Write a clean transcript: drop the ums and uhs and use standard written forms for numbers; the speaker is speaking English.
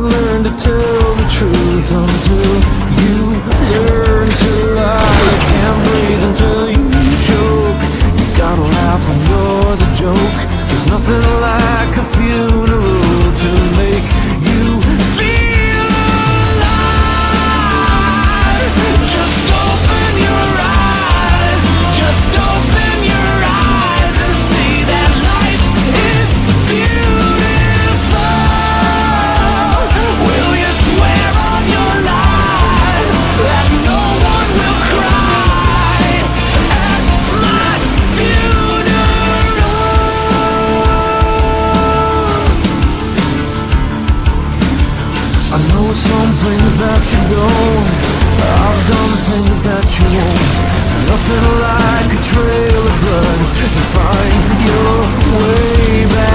I've learned to tell the truth until you learn to lie. You can't breathe until you choke. You gotta laugh when you're the joke. There's nothing like a funeral to make you feel alive. Just open your eyes. Just open your eyes and see that life is beautiful. Some things that you don't, I've done things that you won't. There's nothing like a trail of blood to find your way back.